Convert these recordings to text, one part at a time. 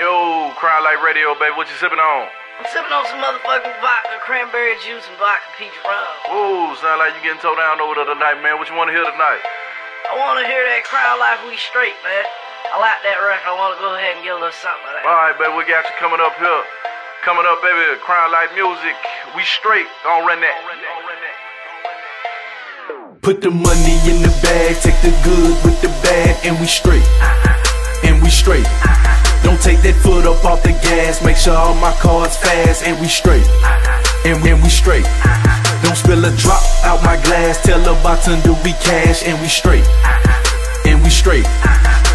Yo, Crownlife Radio, baby, what you sipping on? I'm sipping on some motherfucking vodka, cranberry juice, and vodka peach rum. Ooh, sound like you getting towed down over the night, man. What you want to hear tonight? I want to hear that Crownlife We Straight, man. I like that record. I want to go ahead and get a little something of that. All right, baby, we got you coming up here. Coming up, baby, Crownlife Music, We Straight. Don't run that. Put the money in the bag, take the good with the bad, and we straight. And we straight. Don't take that foot up off the gas, make sure all my cards fast, and we straight. And we straight. Don't spill a drop out my glass, tell a bartender we cash, and we straight. And we straight.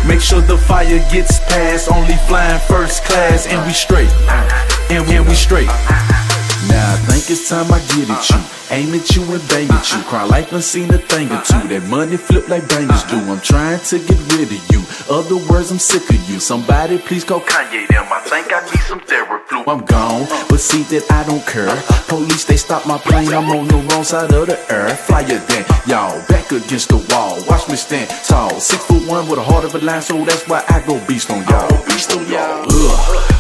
Make sure the fire gets past, only flying first class, and we straight. And we straight. Now I think it's time I get at you, aim at you and bang at you. Crownlife done seen a thing or two, that money flip like bangers do. I'm trying to get rid of you, other words I'm sick of you. Somebody please call Kanye them, I think I need some therapy. I'm gone, but see that I don't care. Police they stop my plane, I'm on the wrong side of the earth. Flyer than y'all, back against the wall, watch me stand tall. 6'1" with a heart of a lion, so that's why I go beast on y'all.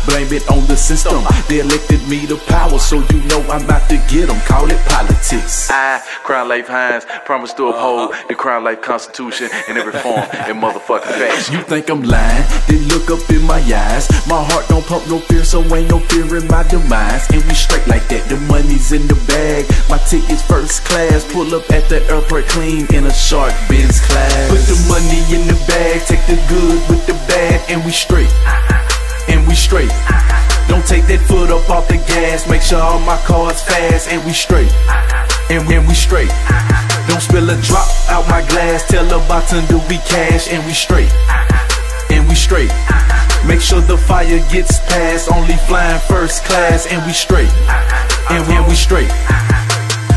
Blame it on the system, they elected me to power, so you know I'm about to get them, call it politics. I, Crownlife Hines, promise to uphold the Crownlife Constitution in every form and motherfucking fashion. You think I'm lying? Then look up in my eyes. My heart don't pump no fear, so ain't no fear in my demise. And we straight like that, the money's in the bag, my ticket's first class. Pull up at the airport clean in a Shark Benz class. Put the money in the bag, take the good with the bad, and we straight. And we straight. Don't take that foot up off the gas, make sure all my cards fast, and we straight. And we straight. Don't spill a drop out my glass, tell a bartender we cash, and we straight. And we straight. Make sure the fire gets past, only flying first class, and we straight. And we straight.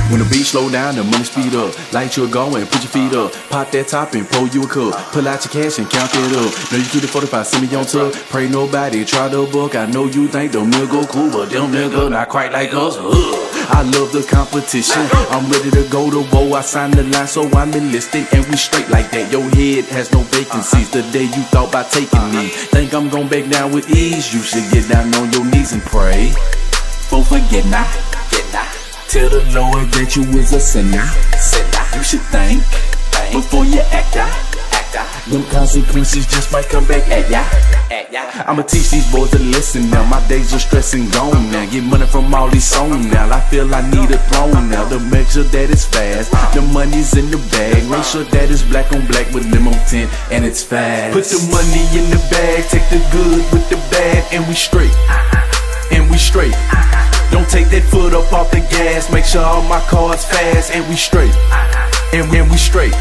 When the beat slow down, the money speed up. Light your going, put your feet up. Pop that top and pour you a cup. Pull out your cash and count it up. Know you get it 45, send me on tuck. Pray nobody try the buck. I know you think them nigga cool, but them nigga not quite like us. I love the competition, I'm ready to go to war. I signed the line, so I'm enlisted. And we straight like that, your head has no vacancies. The day you thought by taking me, think I'm gonna back down with ease. You should get down on your knees and pray. Don't forget now. Tell the Lord that you is a sinner. You should think before you act out. Them consequences just might come back at ya. I'ma teach these boys to listen now. My days are stress and gone now. Get money from all these songs now. I feel I need a throne now. To make sure that it's fast, the money's in the bag. Make sure that it's black on black with limo tint and it's fast. Put the money in the bag, take the good with the bad, and we straight. And we straight. Don't take that foot up off the gas, make sure all my cards fast, and we straight. And we straight.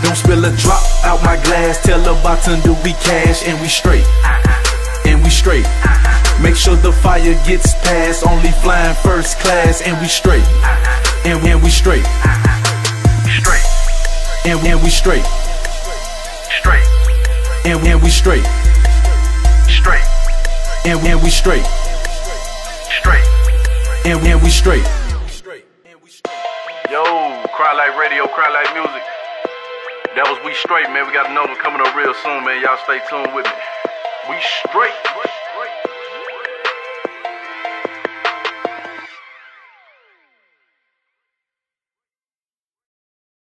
Don't spill a drop out my glass, tell a bartender we cash, and we straight. And we straight. Make sure the fire gets past, only flying first class, and we straight. And we straight. Straight. And we straight. Straight. And we straight. Straight. And we straight. Straight. And we straight. Yo, Crownlife Radio, Crownlife Music. That was We Straight, man. We got another one coming up real soon, man. Y'all stay tuned with me. We Straight.